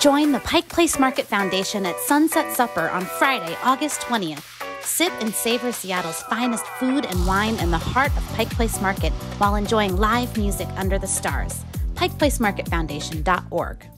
Join the Pike Place Market Foundation at Sunset Supper on Friday, August 20th. Sip and savor Seattle's finest food and wine in the heart of Pike Place Market while enjoying live music under the stars. PikePlaceMarketFoundation.org